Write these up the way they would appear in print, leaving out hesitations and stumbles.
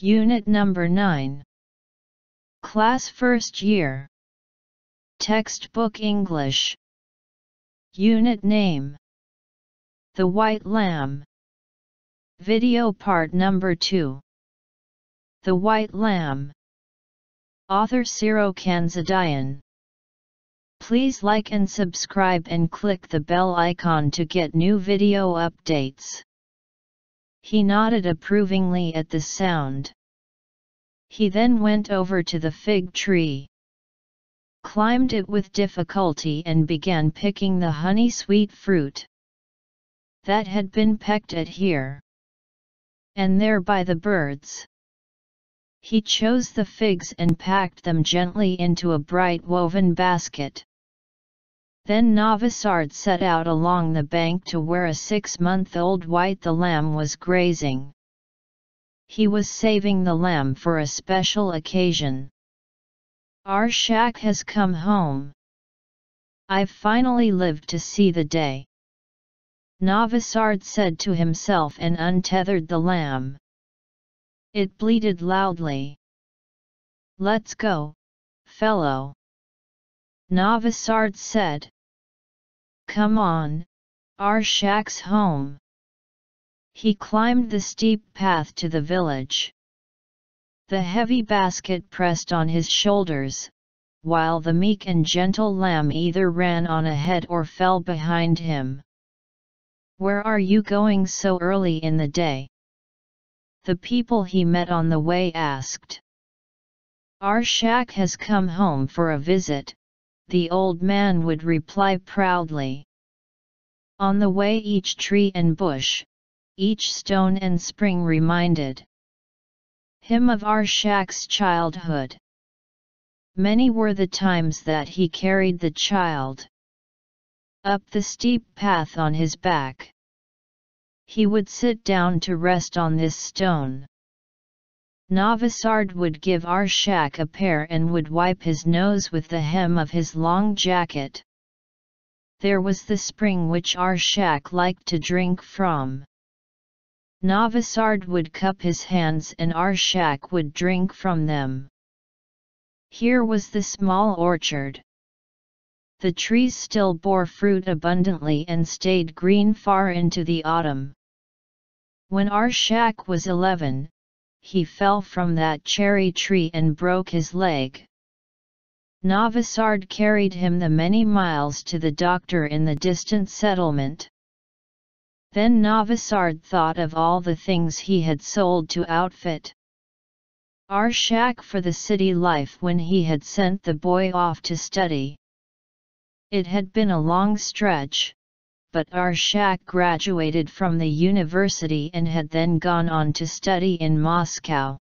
Unit number 9. Class First Year. Textbook English. Unit name: The White Lamb. Video part number 2. The White Lamb. Author Ciro Kanzadian. Please like and subscribe and click the bell icon to get new video updates. He nodded approvingly at the sound. He then went over to the fig tree, climbed it with difficulty and began picking the honey-sweet fruit that had been pecked at here and there by the birds. He chose the figs and packed them gently into a bright woven basket. Then Navasard set out along the bank to where a 6-month-old white lamb was grazing. He was saving the lamb for a special occasion. Arshak has come home. I've finally lived to see the day, Navasard said to himself and untethered the lamb. It bleated loudly. Let's go, fellow, Navasard said. Come on, Arshak's home. He climbed the steep path to the village. The heavy basket pressed on his shoulders, while the meek and gentle lamb either ran on ahead or fell behind him. Where are you going so early in the day? The people he met on the way asked. Arshak has come home for a visit, the old man would reply proudly. On the way each tree and bush, each stone and spring reminded him of Arshak's childhood. Many were the times that he carried the child up the steep path on his back. He would sit down to rest on this stone. Navasard would give Arshak a pear and would wipe his nose with the hem of his long jacket. There was the spring which Arshak liked to drink from. Navasard would cup his hands and Arshak would drink from them. Here was the small orchard. The trees still bore fruit abundantly and stayed green far into the autumn. When Arshak was 11, he fell from that cherry tree and broke his leg. Navasard carried him the many miles to the doctor in the distant settlement. Then Navasard thought of all the things he had sold to outfit Arshak for the city life when he had sent the boy off to study. It had been a long stretch, but Arshak graduated from the university and had then gone on to study in Moscow.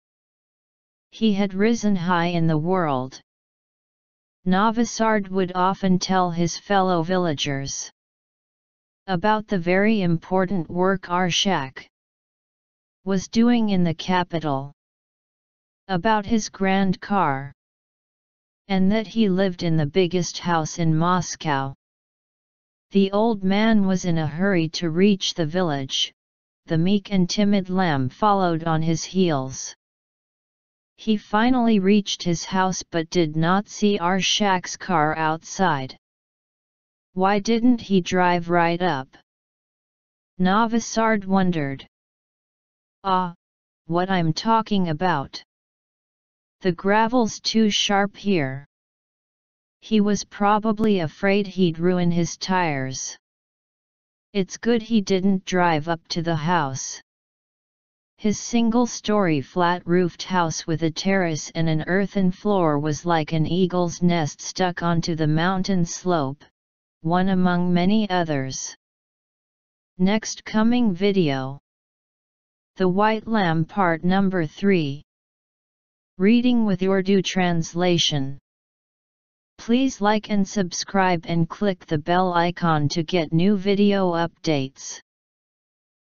He had risen high in the world. Navasard would often tell his fellow villagers about the very important work Arshak was doing in the capital, about his grand car, and that he lived in the biggest house in Moscow. The old man was in a hurry to reach the village. The meek and timid lamb followed on his heels. He finally reached his house but did not see Arshak's car outside. Why didn't he drive right up? Navasard wondered. What I'm talking about. The gravel's too sharp here. He was probably afraid he'd ruin his tires. It's good he didn't drive up to the house. His single-story flat-roofed house with a terrace and an earthen floor was like an eagle's nest stuck onto the mountain slope, one among many others. Next coming video. The White Lamb part number 3. Reading with Urdu translation. Please like and subscribe and click the bell icon to get new video updates.